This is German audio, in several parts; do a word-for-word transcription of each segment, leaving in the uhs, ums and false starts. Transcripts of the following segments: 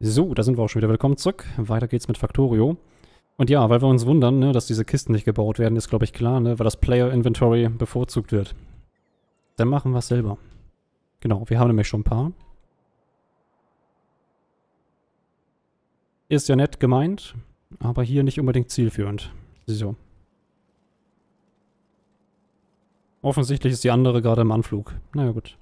So, da sind wir auch schon wieder. Willkommen zurück. Weiter geht's mit Factorio. Und ja, weil wir uns wundern, ne, dass diese Kisten nicht gebaut werden, ist glaube ich klar, ne, weil das Player Inventory bevorzugt wird. Dann machen wir es selber. Genau, wir haben nämlich schon ein paar. Ist ja nett gemeint, aber hier nicht unbedingt zielführend. So. Offensichtlich ist die andere gerade im Anflug. Naja, gut.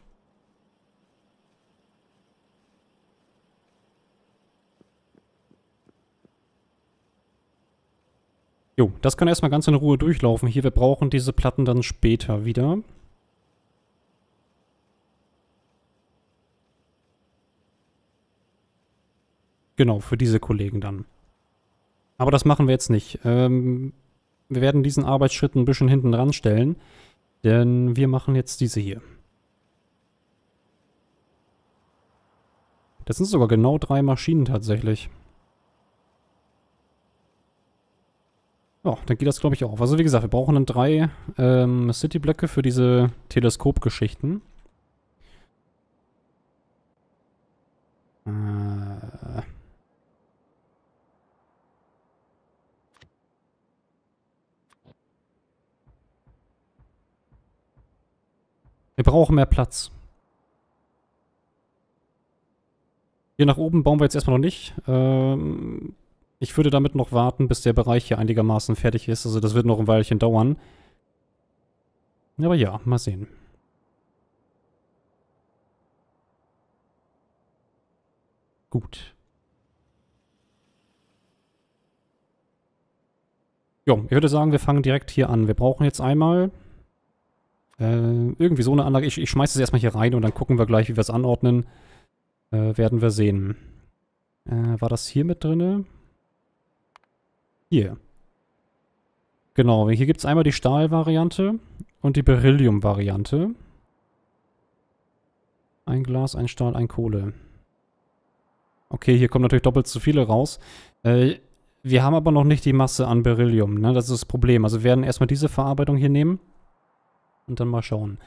Jo, das kann erstmal ganz in Ruhe durchlaufen. Hier, wir brauchen diese Platten dann später wieder. Genau, für diese Kollegen dann. Aber das machen wir jetzt nicht. Ähm, wir werden diesen Arbeitsschritt ein bisschen hinten dran stellen, denn wir machen jetzt diese hier. Das sind sogar genau drei Maschinen tatsächlich. Ja, dann geht das, glaube ich, auch. Also wie gesagt, wir brauchen dann drei ähm, City-Blöcke für diese Teleskop-Geschichten. Äh. Wir brauchen mehr Platz. Hier nach oben bauen wir jetzt erstmal noch nicht. Ähm... Ich würde damit noch warten, bis der Bereich hier einigermaßen fertig ist. Also das wird noch ein Weilchen dauern. Aber ja, mal sehen. Gut. Jo, ich würde sagen, wir fangen direkt hier an. Wir brauchen jetzt einmal äh, irgendwie so eine Anlage. Ich, ich schmeiße es erstmal hier rein und dann gucken wir gleich, wie wir es anordnen. Äh, werden wir sehen. Äh, war das hier mit drinne? Hier. Genau, hier gibt es einmal die Stahl-Variante und die Beryllium-Variante. Ein Glas, ein Stahl, ein Kohle. Okay, hier kommen natürlich doppelt so viele raus. Äh, wir haben aber noch nicht die Masse an Beryllium, ne? Das ist das Problem. Also wir werden erstmal diese Verarbeitung hier nehmen und dann mal schauen.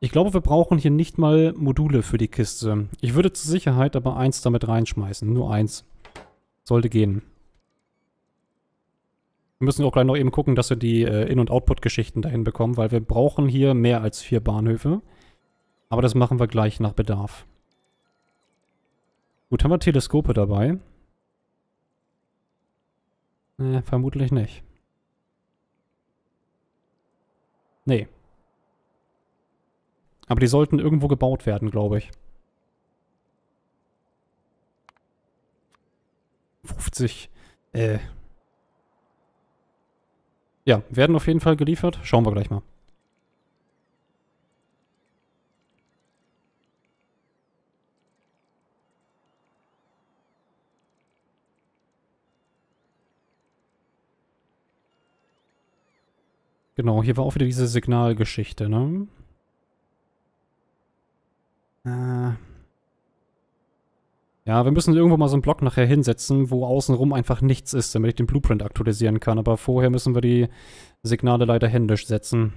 Ich glaube, wir brauchen hier nicht mal Module für die Kiste. Ich würde zur Sicherheit aber eins damit reinschmeißen. Nur eins. Sollte gehen. Wir müssen auch gleich noch eben gucken, dass wir die äh, In- und Output-Geschichten dahin bekommen, weil wir brauchen hier mehr als vier Bahnhöfe. Aber das machen wir gleich nach Bedarf. Gut, haben wir Teleskope dabei? Äh, vermutlich nicht. Nee. Aber die sollten irgendwo gebaut werden, glaube ich. fünfzig. Äh... Ja, werden auf jeden Fall geliefert. Schauen wir gleich mal. Genau, hier war auch wieder diese Signalgeschichte, ne? Äh... Ja, wir müssen irgendwo mal so einen Block nachher hinsetzen, wo außenrum einfach nichts ist, damit ich den Blueprint aktualisieren kann. Aber vorher müssen wir die Signale leider händisch setzen.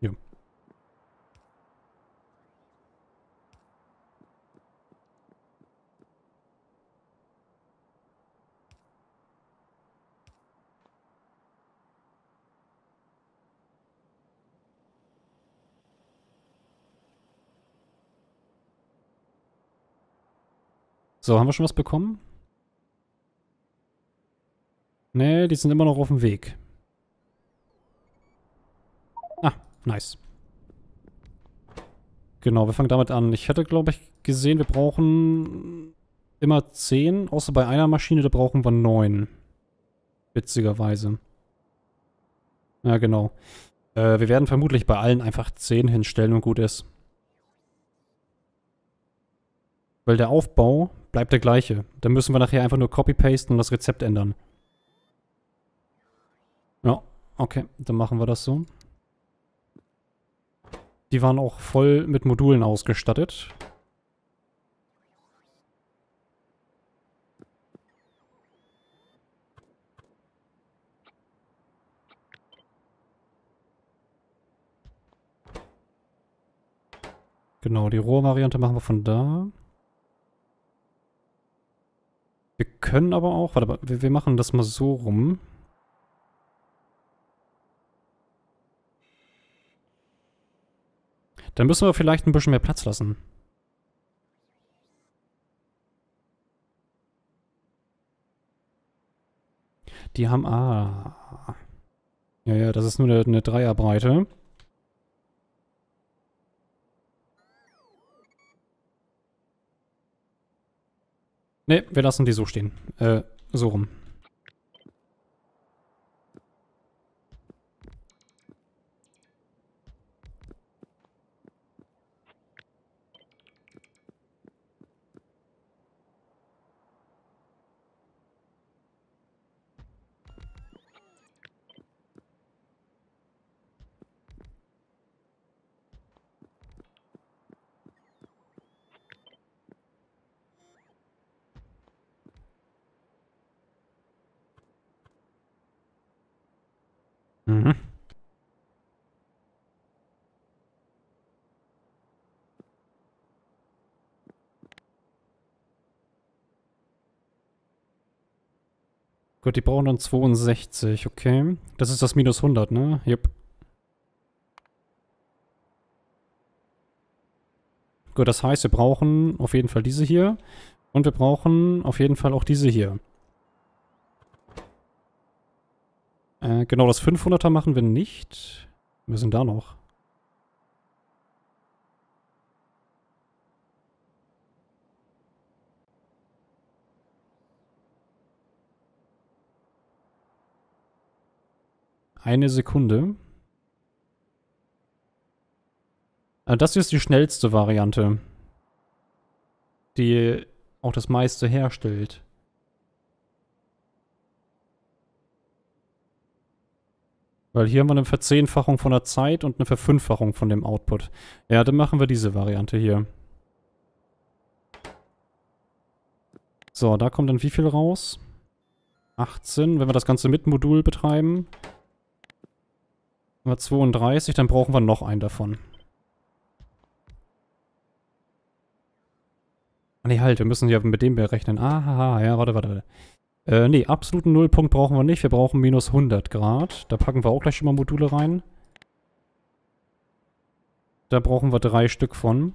Jo. So, haben wir schon was bekommen? Nee, die sind immer noch auf dem Weg. Ah, nice. Genau, wir fangen damit an. Ich hätte, glaube ich, gesehen, wir brauchen immer zehn, außer bei einer Maschine, da brauchen wir neun. Witzigerweise. Ja, genau. Äh, wir werden vermutlich bei allen einfach zehn hinstellen und gut ist. Weil der Aufbau bleibt der gleiche. Dann müssen wir nachher einfach nur copy-pasten und das Rezept ändern. Ja, okay. Dann machen wir das so. Die waren auch voll mit Modulen ausgestattet. Genau, die Rohvariante machen wir von da. Wir können aber auch, warte mal, wir machen das mal so rum. Dann müssen wir vielleicht ein bisschen mehr Platz lassen. Die haben... Ah. Ja, ja, das ist nur eine, eine Dreierbreite. Ne, wir lassen die so stehen. Äh, so rum. Gut, die brauchen dann zweiundsechzig, okay. Das ist das minus hundert, ne? Jupp. Gut, das heißt, wir brauchen auf jeden Fall diese hier. Und wir brauchen auf jeden Fall auch diese hier. Äh, genau, das fünfhunderter machen wir nicht. Wir sind da noch. Eine Sekunde. Also das hier ist die schnellste Variante, die auch das meiste herstellt. Weil hier haben wir eine Verzehnfachung von der Zeit und eine Verfünffachung von dem Output. Ja, dann machen wir diese Variante hier. So, da kommt dann wie viel raus? achtzehn, wenn wir das Ganze mit Modul betreiben. Haben wir zweiunddreißig, dann brauchen wir noch einen davon. Ne, halt, wir müssen ja mit dem berechnen. Ah, ja, warte, warte, warte. Äh, ne, absoluten Nullpunkt brauchen wir nicht. Wir brauchen minus hundert Grad. Da packen wir auch gleich schon mal Module rein. Da brauchen wir drei Stück von.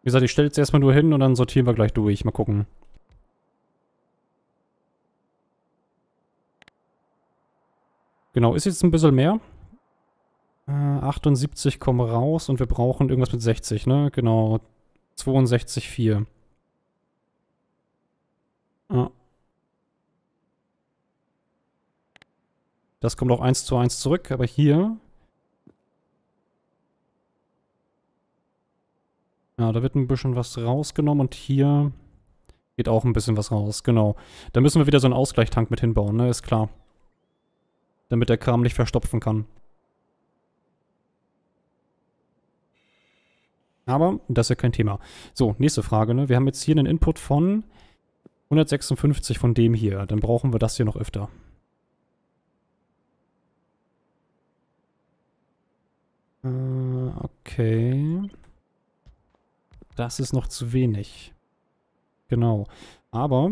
Wie gesagt, ich stelle jetzt erstmal nur hin und dann sortieren wir gleich durch. Mal gucken. Genau, ist jetzt ein bisschen mehr. Äh, achtundsiebzig kommen raus und wir brauchen irgendwas mit sechzig, ne? Genau, zweiundsechzig Komma vier. Ah. Das kommt auch eins zu eins zurück, aber hier... Ja, da wird ein bisschen was rausgenommen und hier geht auch ein bisschen was raus, genau. Da müssen wir wieder so einen Ausgleichstank mit hinbauen, ne? Ist klar. Damit der Kram nicht verstopfen kann. Aber das ist ja kein Thema. So, nächste Frage, ne? Wir haben jetzt hier einen Input von hundertsechsundfünfzig von dem hier. Dann brauchen wir das hier noch öfter. Äh, okay. Das ist noch zu wenig. Genau. Aber...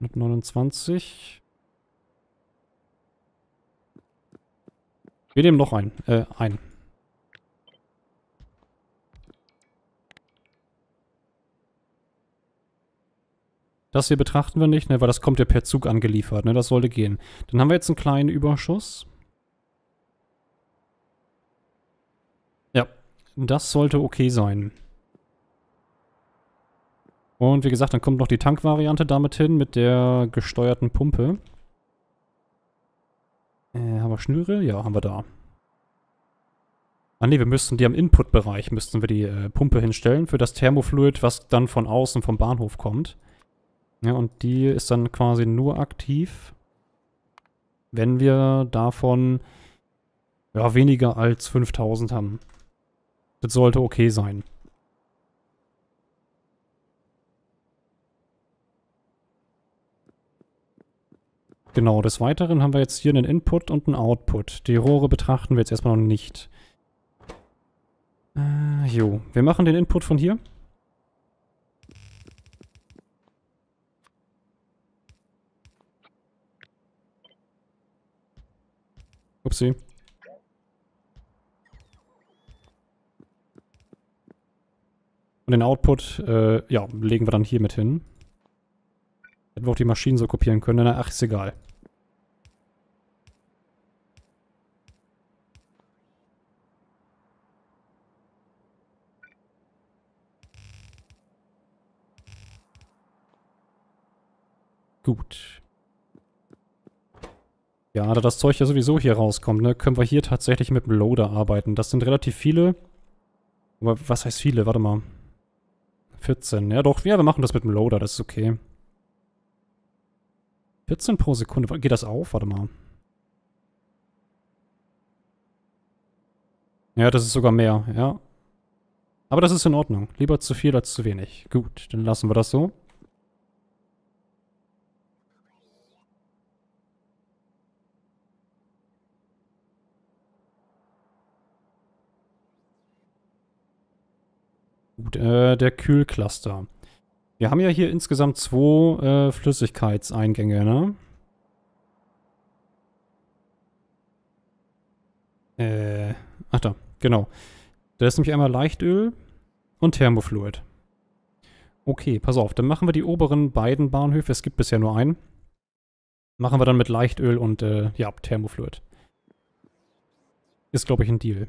Mit neunundzwanzig. Wir nehmen noch einen. Äh, einen. Das hier betrachten wir nicht, ne, weil das kommt ja per Zug angeliefert, ne? Das sollte gehen. Dann haben wir jetzt einen kleinen Überschuss. Ja, das sollte okay sein. Und wie gesagt, dann kommt noch die Tankvariante damit hin, mit der gesteuerten Pumpe. Äh, haben wir Schnüre? Ja, haben wir da. Ah ne, wir müssten die am Input-Bereich, müssten wir die äh, Pumpe hinstellen für das Thermofluid, was dann von außen vom Bahnhof kommt. Ja, und die ist dann quasi nur aktiv, wenn wir davon ja, weniger als fünftausend haben. Das sollte okay sein. Genau, des Weiteren haben wir jetzt hier einen Input und einen Output. Die Rohre betrachten wir jetzt erstmal noch nicht. Äh, jo. Wir machen den Input von hier. Upsi. Und den Output, äh, ja, legen wir dann hier mit hin. Hätten wir auch die Maschinen so kopieren können. Na, ach, ist egal. Gut. Ja, da das Zeug ja sowieso hier rauskommt, ne, können wir hier tatsächlich mit dem Loader arbeiten. Das sind relativ viele. Aber was heißt viele? Warte mal. vierzehn. Ja doch, ja, wir machen das mit dem Loader, das ist okay. vierzehn pro Sekunde. Geht das auf? Warte mal. Ja, das ist sogar mehr, ja. Aber das ist in Ordnung. Lieber zu viel als zu wenig. Gut, dann lassen wir das so. Gut, äh, der Kühlcluster. Wir haben ja hier insgesamt zwei äh, Flüssigkeitseingänge, ne? Äh, ach da, genau. Da ist nämlich einmal Leichtöl und Thermofluid. Okay, pass auf, dann machen wir die oberen beiden Bahnhöfe, es gibt bisher nur einen. Machen wir dann mit Leichtöl und, äh, ja, Thermofluid. Ist, glaube ich, ein Deal.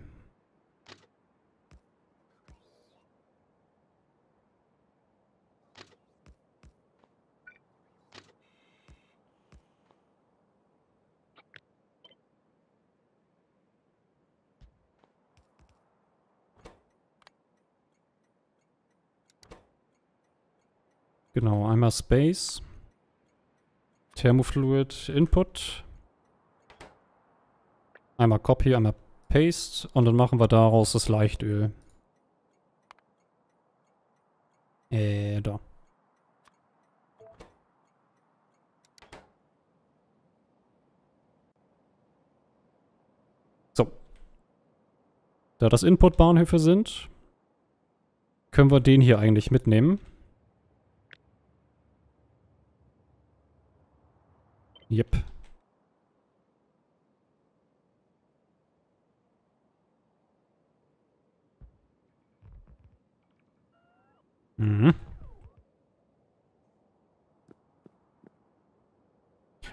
Genau, einmal Space, Thermofluid, Input, einmal Copy, einmal Paste und dann machen wir daraus das Leichtöl. Äh, da. So. Da das Input-Bahnhöfe sind, können wir den hier eigentlich mitnehmen. Yep. Mhm.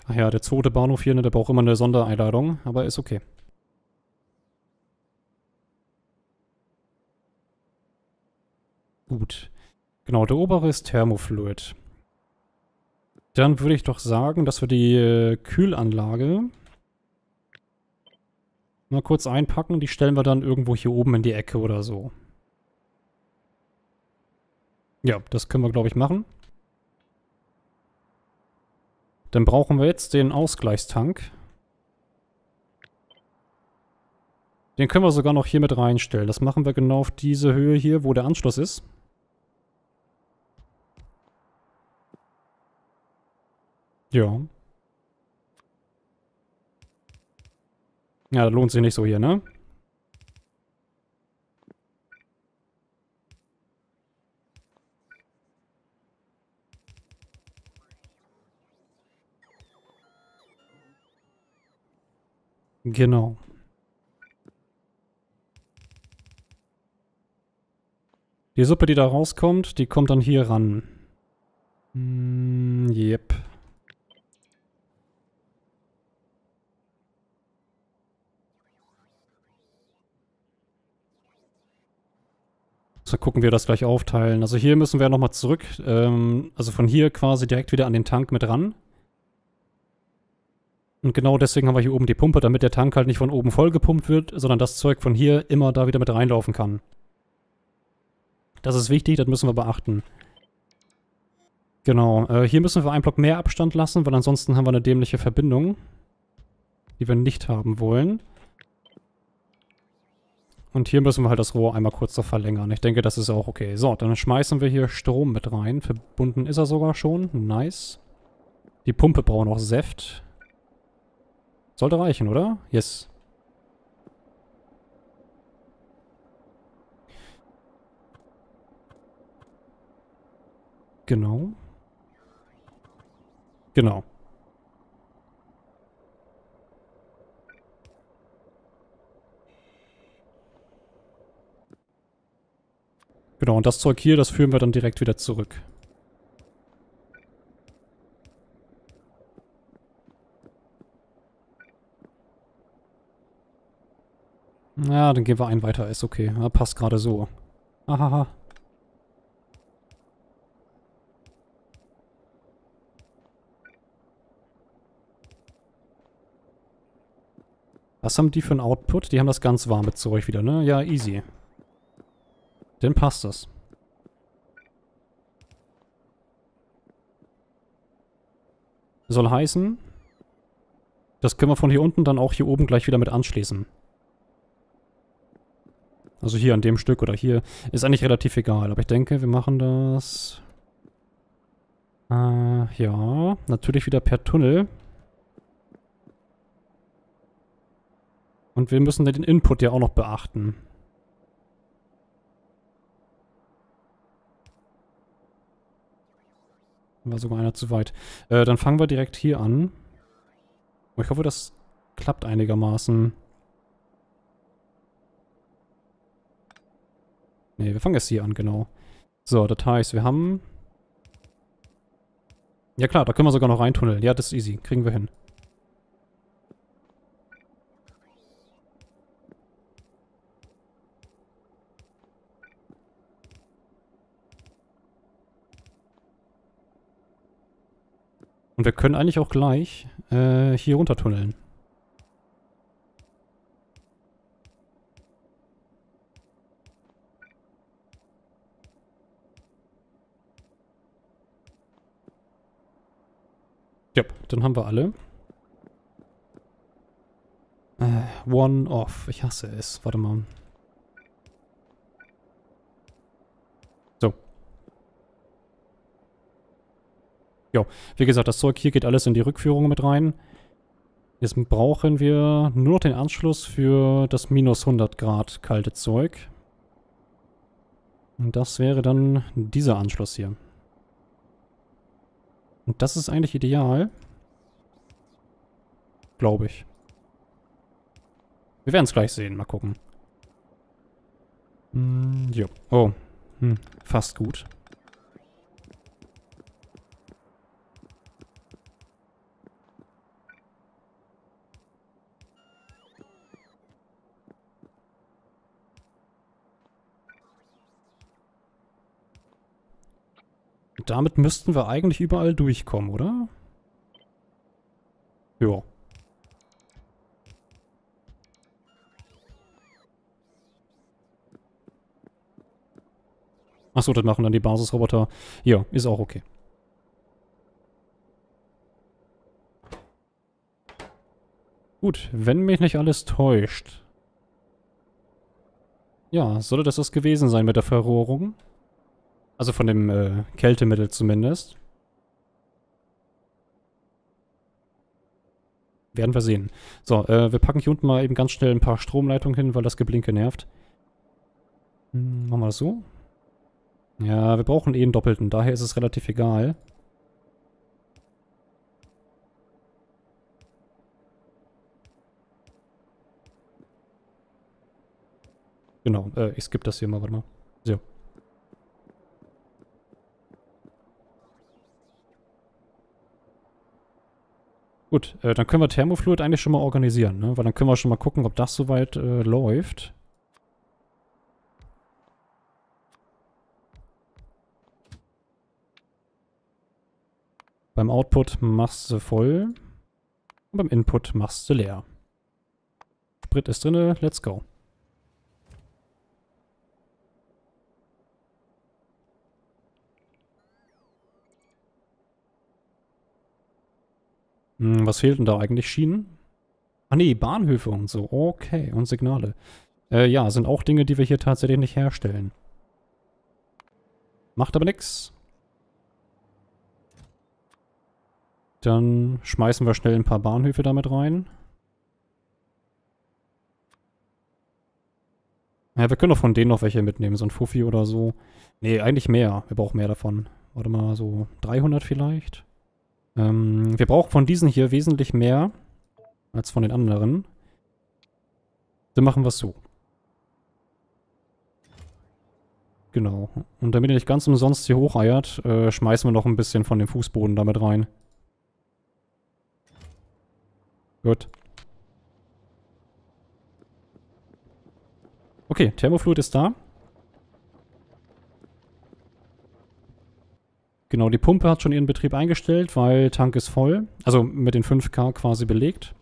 Ach ja, der zweite Bahnhof hier, ne, der braucht immer eine Sondereinladung, aber ist okay. Gut. Genau, der obere ist Thermofluid. Dann würde ich doch sagen, dass wir die Kühlanlage mal kurz einpacken. Die stellen wir dann irgendwo hier oben in die Ecke oder so. Ja, das können wir, glaube ich, machen. Dann brauchen wir jetzt den Ausgleichstank. Den können wir sogar noch hier mit reinstellen. Das machen wir genau auf diese Höhe hier, wo der Anschluss ist. Ja. Ja, das lohnt sich nicht so hier, ne? Genau. Die Suppe, die da rauskommt, die kommt dann hier ran. Mm, yep. So, gucken wir das gleich aufteilen. Also hier müssen wir nochmal zurück. Ähm, also von hier quasi direkt wieder an den Tank mit ran. Und genau deswegen haben wir hier oben die Pumpe, damit der Tank halt nicht von oben voll gepumpt wird, sondern das Zeug von hier immer da wieder mit reinlaufen kann. Das ist wichtig, das müssen wir beachten. Genau, äh, hier müssen wir einen Block mehr Abstand lassen, weil ansonsten haben wir eine dämliche Verbindung, die wir nicht haben wollen. Und hier müssen wir halt das Rohr einmal kurz noch verlängern. Ich denke, das ist auch okay. So, dann schmeißen wir hier Strom mit rein. Verbunden ist er sogar schon. Nice. Die Pumpe braucht noch Säft. Sollte reichen, oder? Yes. Genau. Genau. Genau, und das Zeug hier, das führen wir dann direkt wieder zurück. Ja, dann gehen wir einen weiter, ist okay. Ja, passt gerade so. Ahaha. Was haben die für einen Output? Die haben das ganz warme Zeug wieder, ne? Ja, easy. Dann passt das. Soll heißen, das können wir von hier unten dann auch hier oben gleich wieder mit anschließen. Also hier an dem Stück oder hier. Ist eigentlich relativ egal, aber ich denke, wir machen das... Äh, ja, natürlich wieder per Tunnel. Und wir müssen den Input ja auch noch beachten. War sogar einer zu weit. Äh, dann fangen wir direkt hier an. Ich hoffe, das klappt einigermaßen. Ne, wir fangen jetzt hier an, genau. So, das heißt, wir haben... Ja klar, da können wir sogar noch reintunneln. Ja, das ist easy. Kriegen wir hin. Und wir können eigentlich auch gleich äh, hier runter tunneln. Ja, dann haben wir alle. Äh, one off. Ich hasse es. Warte mal. Jo, wie gesagt, das Zeug hier geht alles in die Rückführung mit rein. Jetzt brauchen wir nur noch den Anschluss für das minus hundert Grad kalte Zeug. Und das wäre dann dieser Anschluss hier. Und das ist eigentlich ideal. Glaube ich. Wir werden es gleich sehen, mal gucken. Hm, jo. Oh, hm, fast gut. Damit müssten wir eigentlich überall durchkommen, oder? Ja. Achso, das machen dann die Basisroboter. Ja, ist auch okay. Gut, wenn mich nicht alles täuscht. Ja, sollte das das gewesen sein mit der Verrohrung? Also von dem äh, Kältemittel zumindest. Werden wir sehen. So, äh, wir packen hier unten mal eben ganz schnell ein paar Stromleitungen hin, weil das Geblinke nervt. Hm, machen wir das so? Ja, wir brauchen eh einen Doppelten, daher ist es relativ egal. Genau, äh, ich skippe das hier mal, warte mal. So. Gut, äh, dann können wir Thermofluid eigentlich schon mal organisieren, ne? Weil dann können wir schon mal gucken, ob das soweit äh, läuft. Beim Output machst du voll. Und beim Input machst du leer. Sprit ist drinne, let's go. Was fehlt denn da eigentlich? Schienen? Ah nee, Bahnhöfe und so. Okay, und Signale. Äh, ja, sind auch Dinge, die wir hier tatsächlich nicht herstellen. Macht aber nix. Dann schmeißen wir schnell ein paar Bahnhöfe damit rein. Ja, wir können doch von denen noch welche mitnehmen, so ein Fuffi oder so. Nee, eigentlich mehr. Wir brauchen mehr davon. Warte mal, so dreihundert vielleicht. Ähm, wir brauchen von diesen hier wesentlich mehr als von den anderen. Dann machen wir es so. Genau. Und damit ihr nicht ganz umsonst hier hocheiert, äh, schmeißen wir noch ein bisschen von dem Fußboden damit rein. Gut. Okay, Thermofluid ist da. Genau, die Pumpe hat schon ihren Betrieb eingestellt, weil Tank ist voll. Also mit den fünf K quasi belegt.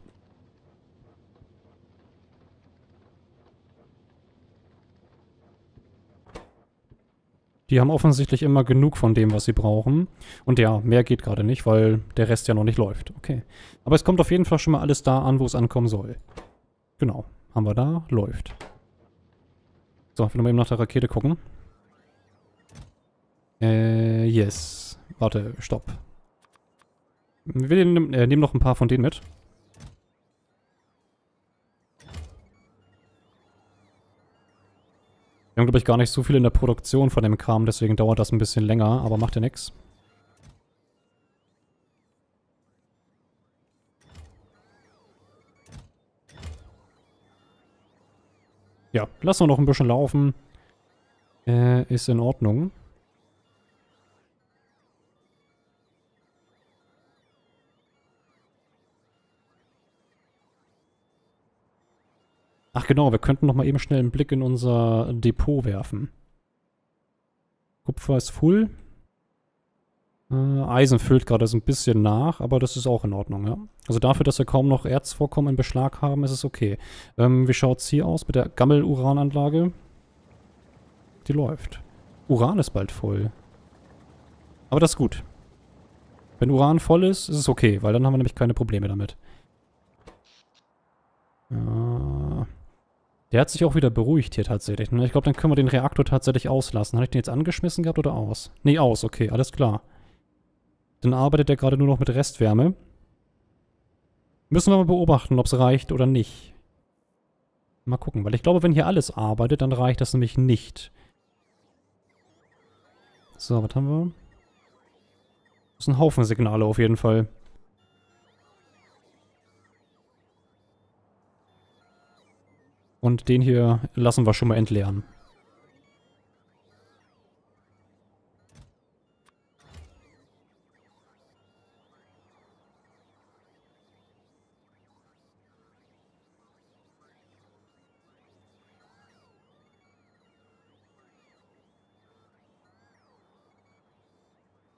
Die haben offensichtlich immer genug von dem, was sie brauchen. Und ja, mehr geht gerade nicht, weil der Rest ja noch nicht läuft. Okay. Aber es kommt auf jeden Fall schon mal alles da an, wo es ankommen soll. Genau. Haben wir da. Läuft. So, ich will mal eben nach der Rakete gucken. Äh, yes. Warte, stopp. Wir nehmen, äh, nehmen noch ein paar von denen mit. Wir haben, glaube ich, gar nicht so viel in der Produktion von dem Kram, deswegen dauert das ein bisschen länger, aber macht ja nichts. Ja, lassen wir noch ein bisschen laufen. Äh, ist in Ordnung. Ach genau, wir könnten noch mal eben schnell einen Blick in unser Depot werfen. Kupfer ist full. Äh, Eisen füllt gerade so ein bisschen nach, aber das ist auch in Ordnung, ja. Also dafür, dass wir kaum noch Erzvorkommen in Beschlag haben, ist es okay. Ähm, wie schaut es hier aus mit der Gammel-Urananlage? Die läuft. Uran ist bald voll. Aber das ist gut. Wenn Uran voll ist, ist es okay, weil dann haben wir nämlich keine Probleme damit. Ja... Der hat sich auch wieder beruhigt hier tatsächlich. Ich glaube, dann können wir den Reaktor tatsächlich auslassen. Habe ich den jetzt angeschmissen gehabt oder aus? Nee, aus. Okay, alles klar. Dann arbeitet er gerade nur noch mit Restwärme. Müssen wir mal beobachten, ob es reicht oder nicht. Mal gucken, weil ich glaube, wenn hier alles arbeitet, dann reicht das nämlich nicht. So, was haben wir? Das ist ein Haufen Signale auf jeden Fall. Und den hier lassen wir schon mal entleeren.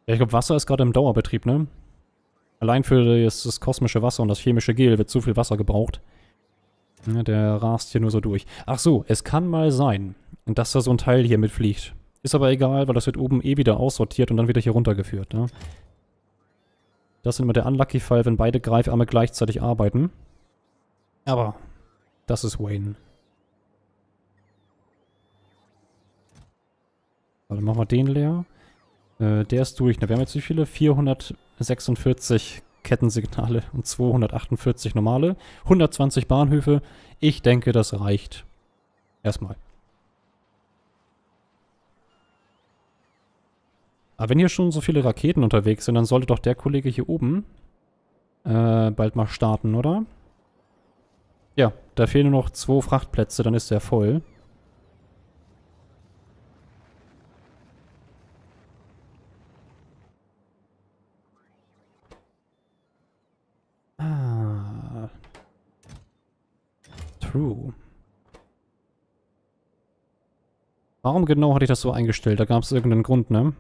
Ja, ich glaube, Wasser ist gerade im Dauerbetrieb, ne? Allein für das, das kosmische Wasser und das chemische Gel wird zu viel Wasser gebraucht. Der rast hier nur so durch. Ach so, es kann mal sein, dass da so ein Teil hier mitfliegt. Ist aber egal, weil das wird oben eh wieder aussortiert und dann wieder hier runtergeführt. Ne? Das ist immer der Unlucky-Fall, wenn beide Greifarme gleichzeitig arbeiten. Aber das ist Wayne. Warte, machen wir den leer. Äh, der ist durch. Na, wir haben jetzt wie viele? vierhundertsechsundvierzig Kettensignale und zweihundertachtundvierzig normale. hundertzwanzig Bahnhöfe. Ich denke, das reicht. Erstmal. Aber wenn hier schon so viele Raketen unterwegs sind, dann sollte doch der Kollege hier oben äh, bald mal starten, oder? Ja, da fehlen nur noch zwei Frachtplätze, dann ist der voll. Warum genau hatte ich das so eingestellt? Da gab es irgendeinen Grund, ne?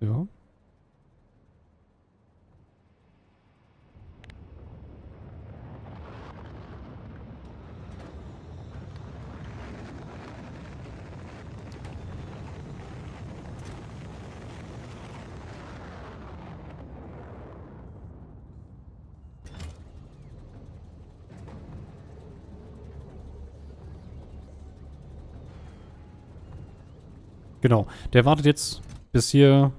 Ja. Genau, der wartet jetzt, bis hier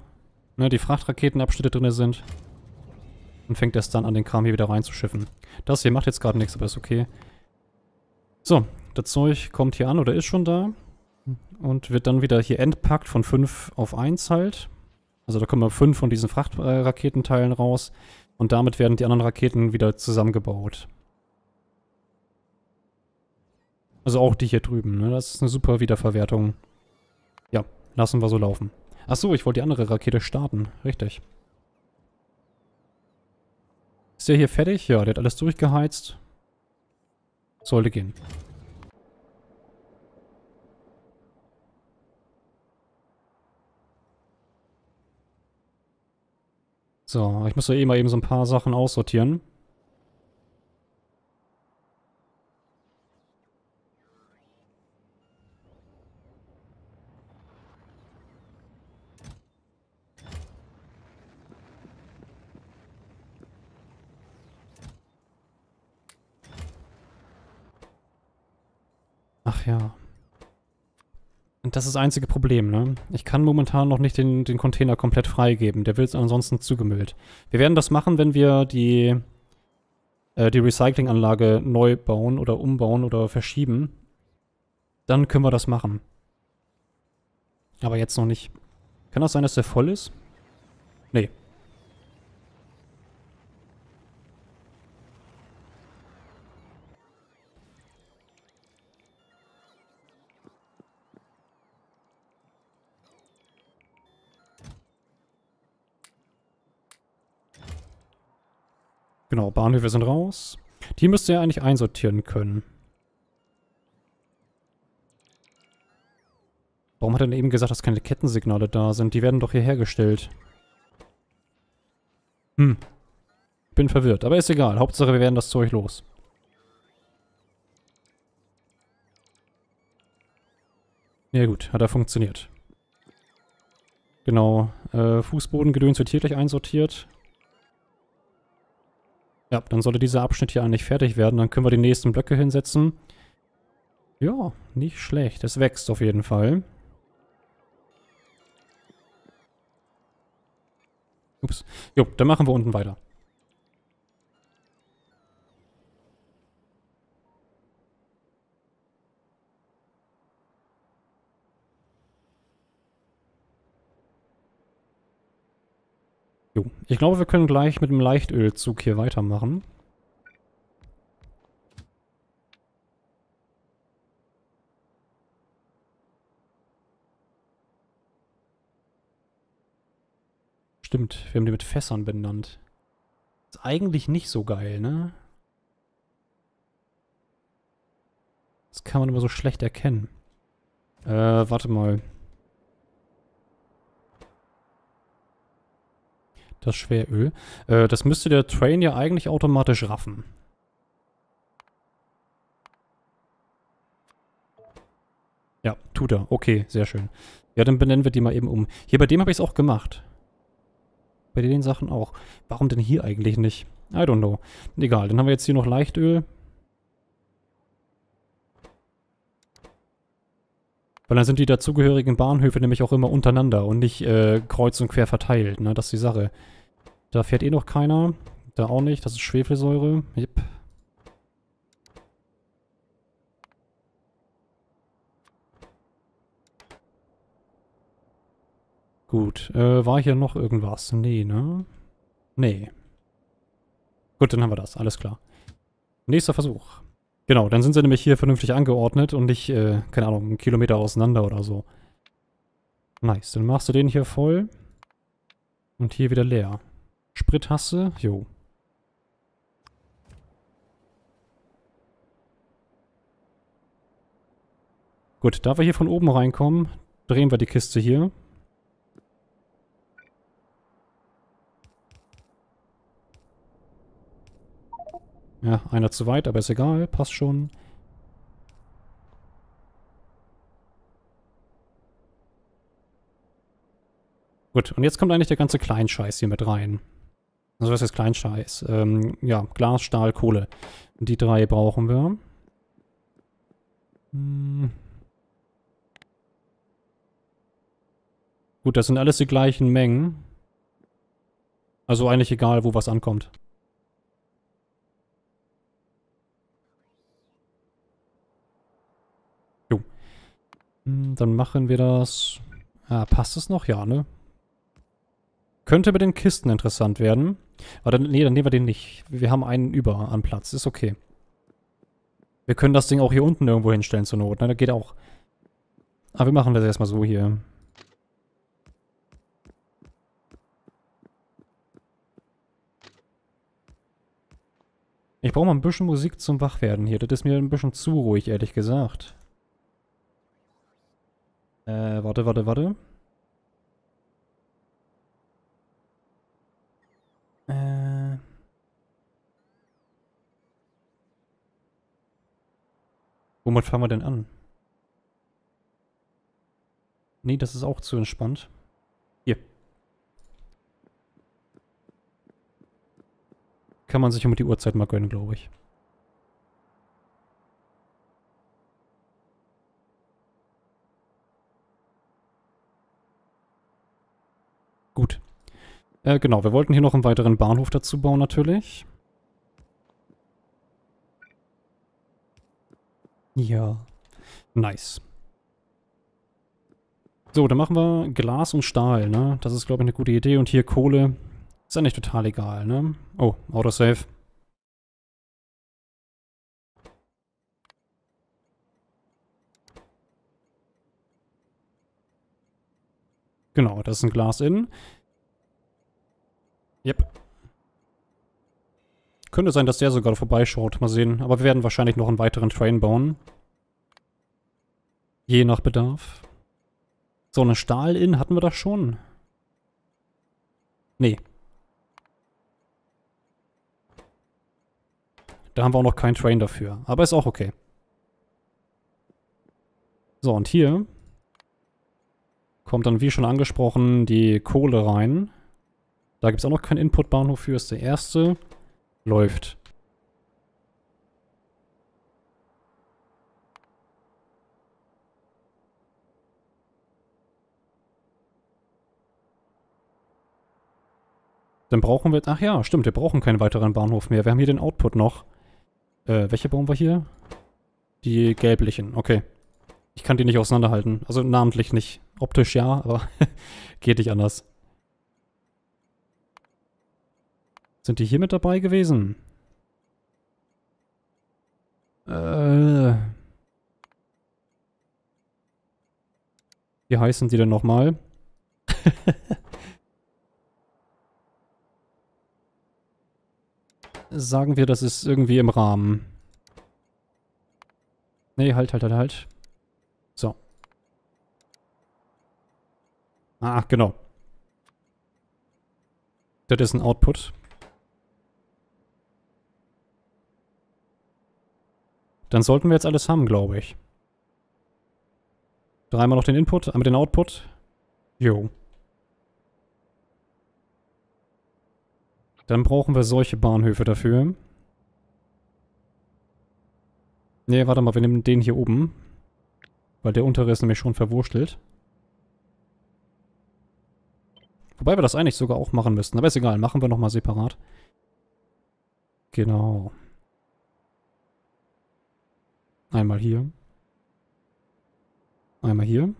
ne, die Frachtraketenabschnitte drin sind. Und fängt erst dann an, den Kram hier wieder reinzuschiffen. Das hier macht jetzt gerade nichts, aber ist okay. So, das Zeug kommt hier an oder ist schon da. Und wird dann wieder hier entpackt von fünf auf eins halt. Also da kommen wir fünf von diesen Frachtraketenteilen raus. Und damit werden die anderen Raketen wieder zusammengebaut. Also auch die hier drüben, ne? Das ist eine super Wiederverwertung. Ja, lassen wir so laufen. Achso, ich wollte die andere Rakete starten. Richtig. Ist der hier fertig? Ja, der hat alles durchgeheizt. Sollte gehen. So, ich muss ja eh mal eben so ein paar Sachen aussortieren. Ach ja. Und das ist das einzige Problem, ne? Ich kann momentan noch nicht den, den Container komplett freigeben. Der wird ansonsten zugemüllt. Wir werden das machen, wenn wir die, äh, die Recyclinganlage neu bauen oder umbauen oder verschieben. Dann können wir das machen. Aber jetzt noch nicht. Kann das sein, dass der voll ist? Nee. Genau, Bahnhöfe sind raus. Die müsst ihr eigentlich einsortieren können. Warum hat er denn eben gesagt, dass keine Kettensignale da sind? Die werden doch hier hergestellt. Hm. Bin verwirrt, aber ist egal. Hauptsache, wir werden das Zeug los. Ja gut, hat er funktioniert. Genau, äh, Fußbodengedöns wird hier gleich einsortiert. Ja, dann sollte dieser Abschnitt hier eigentlich fertig werden. Dann können wir die nächsten Blöcke hinsetzen. Ja, nicht schlecht. Es wächst auf jeden Fall. Ups. Jo, dann machen wir unten weiter. Ich glaube, wir können gleich mit dem Leichtölzug hier weitermachen. Stimmt, wir haben die mit Fässern benannt. Ist eigentlich nicht so geil, ne? Das kann man immer so schlecht erkennen. Äh, warte mal. Das Schweröl. Äh, das müsste der Train ja eigentlich automatisch raffen. Ja, tut er. Okay, sehr schön. Ja, dann benennen wir die mal eben um. Hier bei dem habe ich es auch gemacht. Bei den Sachen auch. Warum denn hier eigentlich nicht? I don't know. Egal, dann haben wir jetzt hier noch Leichtöl. Weil dann sind die dazugehörigen Bahnhöfe nämlich auch immer untereinander und nicht äh, kreuz und quer verteilt, ne? Das ist die Sache. Da fährt eh noch keiner. Da auch nicht. Das ist Schwefelsäure. Yep. Gut. Äh, war hier noch irgendwas? Nee, ne? Nee. Gut, dann haben wir das. Alles klar. Nächster Versuch. Genau, dann sind sie nämlich hier vernünftig angeordnet und nicht, äh, keine Ahnung, einen Kilometer auseinander oder so. Nice, dann machst du den hier voll. Und hier wieder leer. Sprit hast du? Jo. Gut, da wir hier von oben reinkommen, drehen wir die Kiste hier. Ja, einer zu weit, aber ist egal. Passt schon. Gut, und jetzt kommt eigentlich der ganze Kleinscheiß hier mit rein. Also was ist Kleinscheiß? Ähm, ja, Glas, Stahl, Kohle. Die drei brauchen wir. Hm. Gut, das sind alles die gleichen Mengen. Also eigentlich egal, wo was ankommt. Jo. Dann machen wir das. Ah, passt es noch? Ja, ne? Könnte mit den Kisten interessant werden. Aber dann, nee, dann nehmen wir den nicht. Wir haben einen über an Platz. Ist okay. Wir können das Ding auch hier unten irgendwo hinstellen zur Not. Ne? Das geht auch. Aber wir machen das erstmal so hier. Ich brauche mal ein bisschen Musik zum Wachwerden hier. Das ist mir ein bisschen zu ruhig, ehrlich gesagt. Äh, warte, warte, warte. Äh. Womit fangen wir denn an? Nee, das ist auch zu entspannt. Hier. Kann man sich um die Uhrzeit mal gönnen, glaube ich. Gut. Äh, genau, wir wollten hier noch einen weiteren Bahnhof dazu bauen, natürlich. Ja. Nice. So, dann machen wir Glas und Stahl, ne? Das ist, glaube ich, eine gute Idee. Und hier Kohle. Ist ja nicht total egal, ne? Oh, Autosave. Genau, das ist ein Glas in. Yep. Könnte sein, dass der sogar vorbeischaut. Mal sehen. Aber wir werden wahrscheinlich noch einen weiteren Train bauen. Je nach Bedarf. So, eine Stahl in hatten wir das schon? Nee. Da haben wir auch noch keinen Train dafür. Aber ist auch okay. So, und hier kommt dann, wie schon angesprochen, die Kohle rein. Da gibt es auch noch keinen Input-Bahnhof für. Ist der erste. Läuft. Dann brauchen wir... Ach ja, stimmt. Wir brauchen keinen weiteren Bahnhof mehr. Wir haben hier den Output noch. Äh, welche bauen wir hier? Die gelblichen. Okay. Ich kann die nicht auseinanderhalten. Also namentlich nicht. Optisch ja, aber geht nicht anders. Sind die hier mit dabei gewesen? Äh. Wie heißen die denn nochmal? Sagen wir, das ist irgendwie im Rahmen. Nee, halt, halt, halt, halt. So. Ah, genau. Das ist ein Output. Dann sollten wir jetzt alles haben, glaube ich. Dreimal noch den Input, einmal den Output. Jo. Dann brauchen wir solche Bahnhöfe dafür. Ne, warte mal, wir nehmen den hier oben. Weil der untere ist nämlich schon verwurstelt. Wobei wir das eigentlich sogar auch machen müssten. Aber ist egal, machen wir nochmal separat. Genau. Einmal hier. Einmal hier.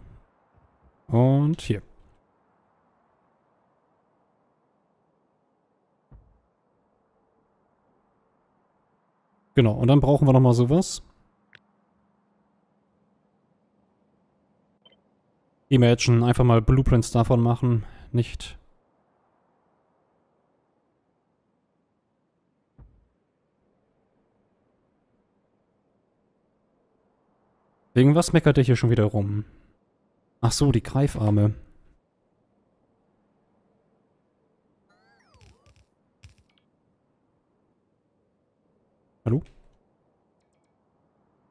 Und hier. Genau, und dann brauchen wir nochmal sowas. Imagine, einfach mal Blueprints davon machen, nicht. Wegen was meckert der hier schon wieder rum? Ach so, die Greifarme. Hallo?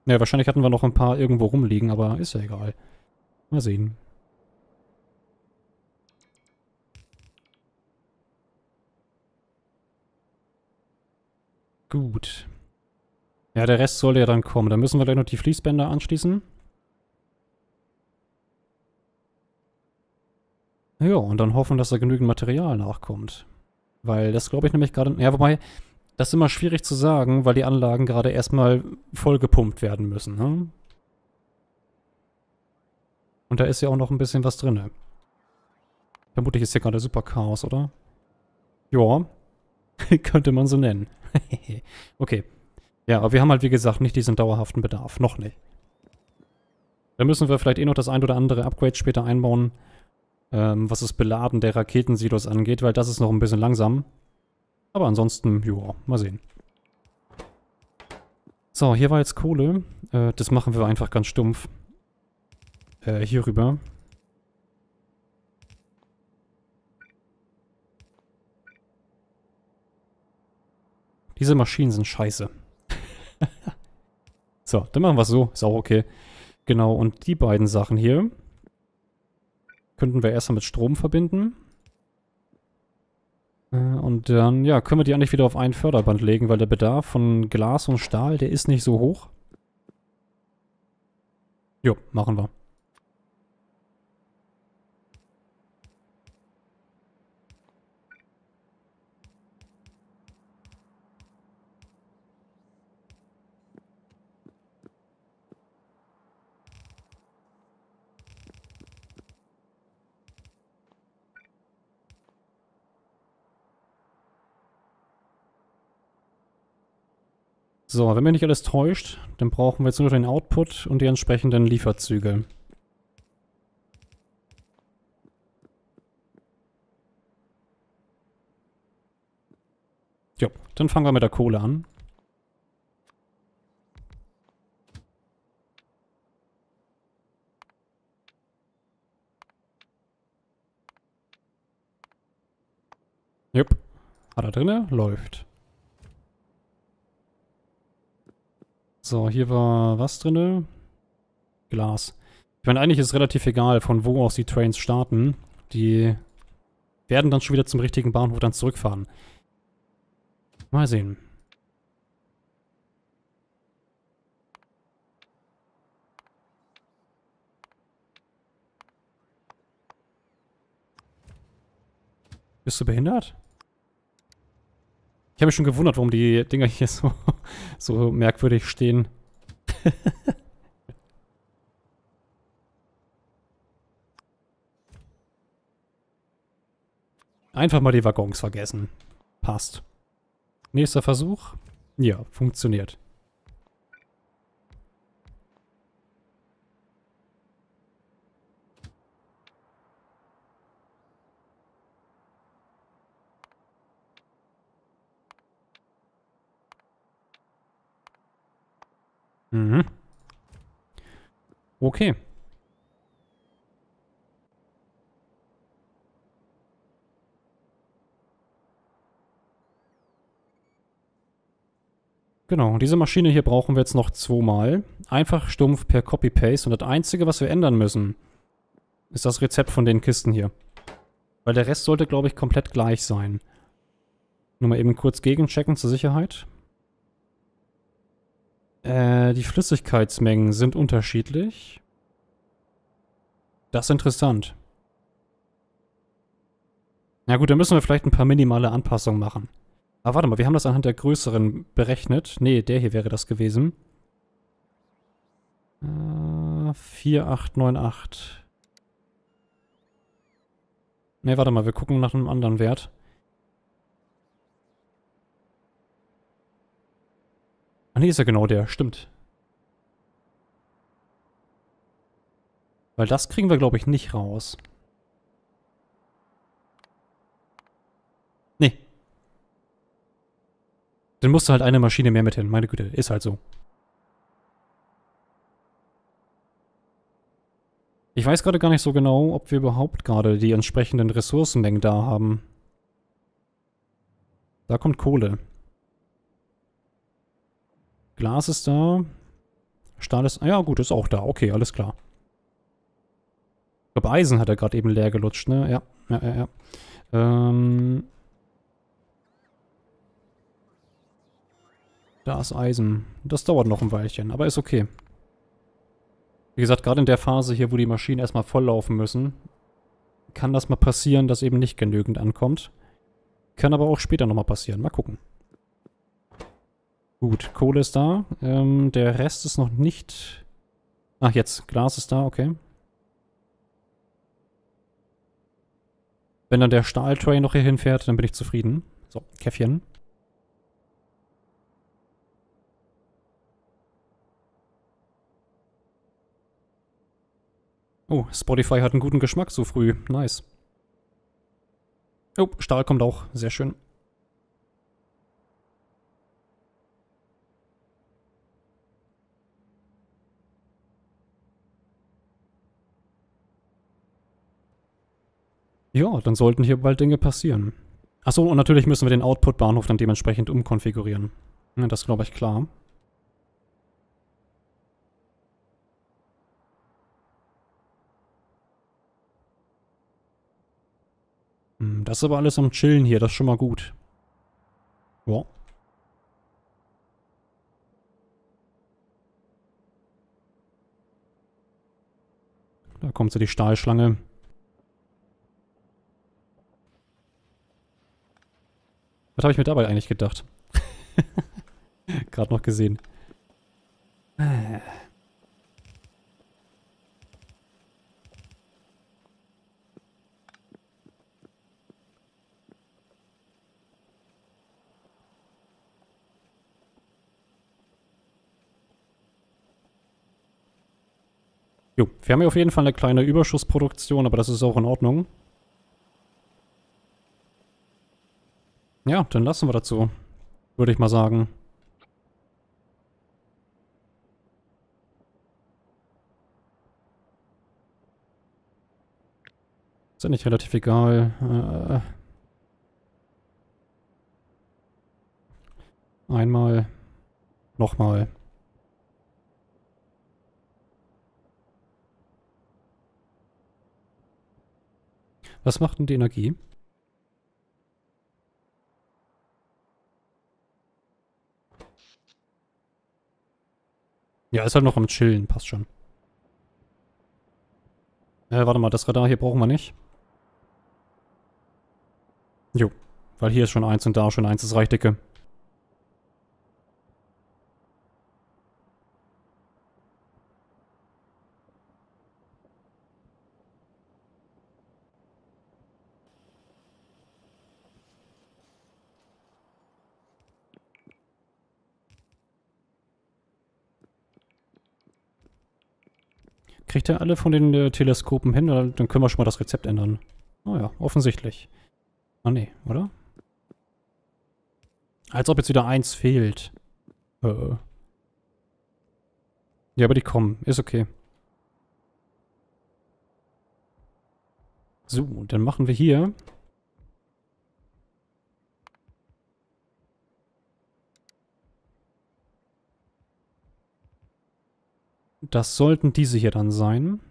Ja, wahrscheinlich hatten wir noch ein paar irgendwo rumliegen, aber ist ja egal. Mal sehen. Gut. Ja, der Rest soll ja dann kommen. Dann müssen wir gleich noch die Fließbänder anschließen. Ja, und dann hoffen, dass da genügend Material nachkommt. Weil das glaube ich nämlich gerade... Ja, wobei, das ist immer schwierig zu sagen, weil die Anlagen gerade erstmal vollgepumpt werden müssen. Ne? Und da ist ja auch noch ein bisschen was drin. Vermutlich ist hier gerade super Chaos, oder? Ja, könnte man so nennen. Okay. Ja, aber wir haben halt, wie gesagt, nicht diesen dauerhaften Bedarf. Noch nicht. Da müssen wir vielleicht eh noch das ein oder andere Upgrade später einbauen, ähm, was das Beladen der Raketensilos angeht, weil das ist noch ein bisschen langsam. Aber ansonsten, joa, mal sehen. So, hier war jetzt Kohle. Äh, das machen wir einfach ganz stumpf. Äh, hier rüber. Diese Maschinen sind scheiße. So, dann machen wir es so. Ist auch okay. Genau, und die beiden Sachen hier könnten wir erstmal mit Strom verbinden. Und dann, ja, können wir die eigentlich wieder auf ein Förderband legen, weil der Bedarf von Glas und Stahl, der ist nicht so hoch. Jo, machen wir. So, wenn mich nicht alles täuscht, dann brauchen wir jetzt nur den Output und die entsprechenden Lieferzüge. Jo, dann fangen wir mit der Kohle an. Jupp, hat er drinne, läuft. So, hier war was drinne? Glas. Ich meine, eigentlich ist es relativ egal, von wo aus die Trains starten. Die werden dann schon wieder zum richtigen Bahnhof dann zurückfahren. Mal sehen. Bist du behindert? Ich habe mich schon gewundert, warum die Dinger hier so, so merkwürdig stehen. Einfach mal die Waggons vergessen. Passt. Nächster Versuch. Ja, funktioniert. Mhm. Okay. Genau, diese Maschine hier brauchen wir jetzt noch zweimal. Einfach stumpf per Copy-Paste. Und das Einzige, was wir ändern müssen, ist das Rezept von den Kisten hier. Weil der Rest sollte, glaube ich, komplett gleich sein. Nur mal eben kurz gegenchecken zur Sicherheit. Die Flüssigkeitsmengen sind unterschiedlich. Das ist interessant. Na gut, dann müssen wir vielleicht ein paar minimale Anpassungen machen. Aber warte mal, wir haben das anhand der größeren berechnet. Nee, der hier wäre das gewesen. Äh, vier acht neun acht. Ne, warte mal, wir gucken nach einem anderen Wert. Ah, nee, ist ja genau der, stimmt. Weil das kriegen wir, glaube ich, nicht raus. Nee. Dann musst du halt eine Maschine mehr mit hin, meine Güte, ist halt so. Ich weiß gerade gar nicht so genau, ob wir überhaupt gerade die entsprechenden Ressourcenmengen da haben. Da kommt Kohle. Glas ist da. Stahl ist... Ah ja, gut, ist auch da. Okay, alles klar. Ich glaube, Eisen hat er gerade eben leer gelutscht, ne? Ja, ja, ja, ja. Ähm... Da ist Eisen. Das dauert noch ein Weilchen, aber ist okay. Wie gesagt, gerade in der Phase hier, wo die Maschinen erstmal volllaufen müssen, kann das mal passieren, dass eben nicht genügend ankommt. Kann aber auch später nochmal passieren. Mal gucken. Gut, Kohle ist da. Ähm, der Rest ist noch nicht... Ach, jetzt. Glas ist da, okay. Wenn dann der Stahltrain noch hier hinfährt, dann bin ich zufrieden. So, Käffchen. Oh, Spotify hat einen guten Geschmack so früh. Nice. Oh, Stahl kommt auch. Sehr schön. Ja, dann sollten hier bald Dinge passieren. Achso, und natürlich müssen wir den Output-Bahnhof dann dementsprechend umkonfigurieren. Ja, das ist, glaube ich, klar. Das ist aber alles am Chillen hier, das ist schon mal gut. Ja. Da kommt so die Stahlschlange. Was habe ich mir dabei eigentlich gedacht? Gerade noch gesehen. Äh. Jo, wir haben hier auf jeden Fall eine kleine Überschussproduktion, aber das ist auch in Ordnung. Ja, dann lassen wir dazu, würde ich mal sagen. Ist ja nicht relativ egal. Äh, einmal, nochmal. Was macht denn die Energie? Ja, ist halt noch am Chillen, passt schon. Äh, warte mal, das Radar hier brauchen wir nicht. Jo, weil hier ist schon eins und da schon eins, das reicht dicke. Kriegt er alle von den äh, Teleskopen hin? Oder? Dann können wir schon mal das Rezept ändern. Naja, offensichtlich. Ah ne, oder? Als ob jetzt wieder eins fehlt. Äh. Ja, aber die kommen. Ist okay. So, dann machen wir hier... Das sollten diese hier dann sein.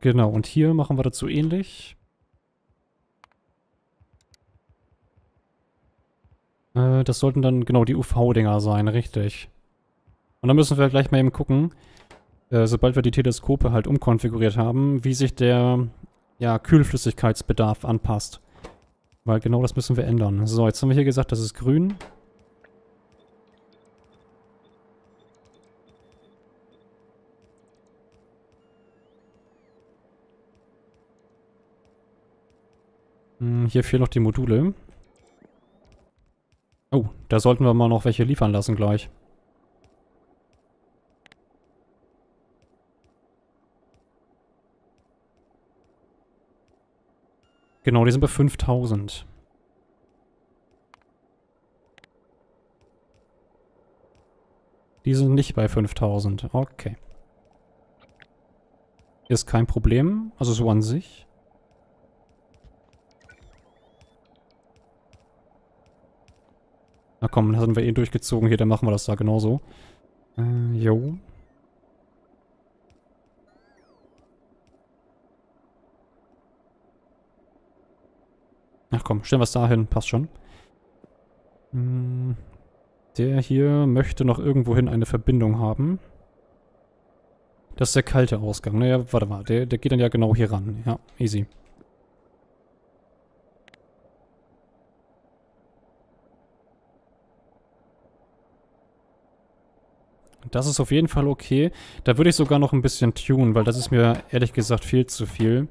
Genau, und hier machen wir dazu ähnlich. Äh, das sollten dann genau die U V-Dinger sein, richtig. Und dann müssen wir gleich mal eben gucken, äh, sobald wir die Teleskope halt umkonfiguriert haben, wie sich der ja, Kühlflüssigkeitsbedarf anpasst. Weil genau das müssen wir ändern. So, jetzt haben wir hier gesagt, das ist grün. Hier fehlen noch die Module. Oh, da sollten wir mal noch welche liefern lassen gleich. Genau, die sind bei fünftausend. Die sind nicht bei fünftausend, okay. Ist kein Problem, also so an sich. Na komm, das hatten wir eh durchgezogen hier, dann machen wir das da genauso. Äh, jo. Ach komm, stellen wir es da hin, passt schon. Hm, der hier möchte noch irgendwohin eine Verbindung haben. Das ist der kalte Ausgang. Naja, warte mal. Der, der geht dann ja genau hier ran. Ja, easy. Das ist auf jeden Fall okay. Da würde ich sogar noch ein bisschen tunen, weil das ist mir ehrlich gesagt viel zu viel.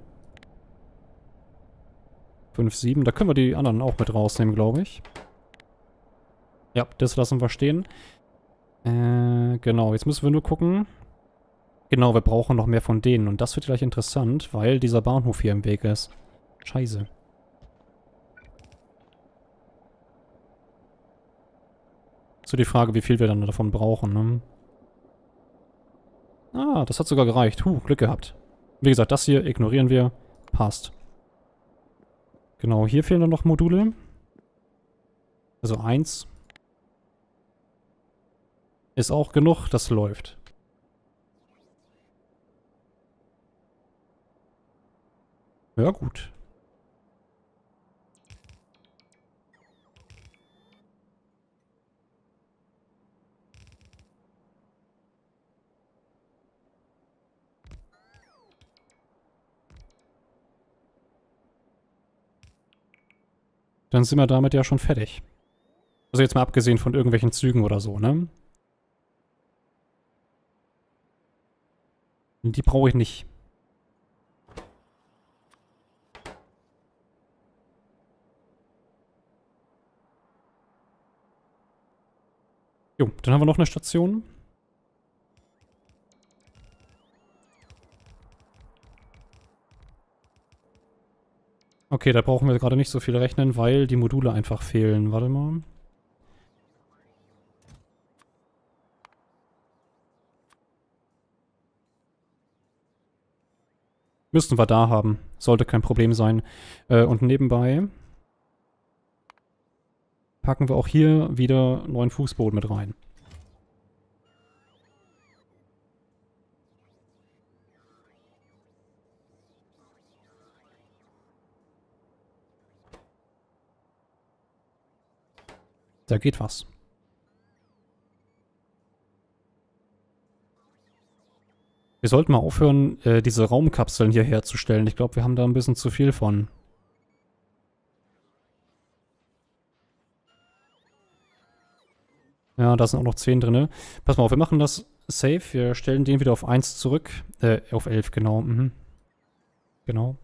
fünf, sieben. Da können wir die anderen auch mit rausnehmen, glaube ich. Ja, das lassen wir stehen. Äh, genau. Jetzt müssen wir nur gucken. Genau, wir brauchen noch mehr von denen. Und das wird gleich interessant, weil dieser Bahnhof hier im Weg ist. Scheiße. So die Frage, wie viel wir dann davon brauchen, ne? Ah, das hat sogar gereicht. Huh, Glück gehabt. Wie gesagt, das hier ignorieren wir. Passt. Genau, hier fehlen dann noch Module. Also eins. Ist auch genug, das läuft. Ja, gut. Dann sind wir damit ja schon fertig. Also jetzt mal abgesehen von irgendwelchen Zügen oder so, ne? Die brauche ich nicht. Jo, dann haben wir noch eine Station. Okay, da brauchen wir gerade nicht so viel rechnen, weil die Module einfach fehlen. Warte mal. Müssten wir da haben. Sollte kein Problem sein. Äh, und nebenbei packen wir auch hier wieder neuen Fußboden mit rein. Da geht was. Wir sollten mal aufhören, äh, diese Raumkapseln hier herzustellen. Ich glaube, wir haben da ein bisschen zu viel von. Ja, da sind auch noch zehn drin. Pass mal auf, wir machen das safe. Wir stellen den wieder auf eins zurück. Äh, auf elf, genau. Mhm. Genau.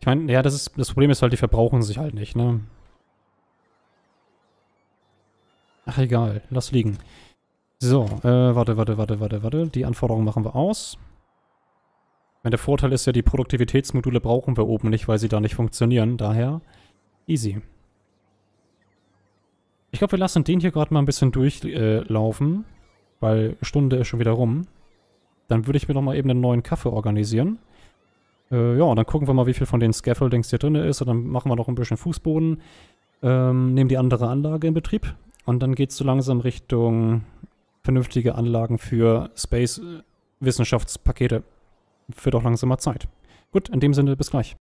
Ich meine, ja, das, ist, das Problem ist halt, die verbrauchen sich halt nicht, ne? Ach, egal. Lass liegen. So, äh, warte, warte, warte, warte, warte. Die Anforderungen machen wir aus. Meine, der Vorteil ist ja, die Produktivitätsmodule brauchen wir oben nicht, weil sie da nicht funktionieren. Daher easy. Ich glaube, wir lassen den hier gerade mal ein bisschen durchlaufen, äh, weil Stunde ist schon wieder rum. Dann würde ich mir noch mal eben einen neuen Kaffee organisieren. Äh, ja, und dann gucken wir mal, wie viel von den Scaffoldings hier drin ist. Und dann machen wir noch ein bisschen Fußboden. Ähm, nehmen die andere Anlage in Betrieb. Und dann geht es so langsam Richtung vernünftige Anlagen für Space-Wissenschaftspakete. Wird auch langsam mal Zeit. Gut, in dem Sinne, bis gleich.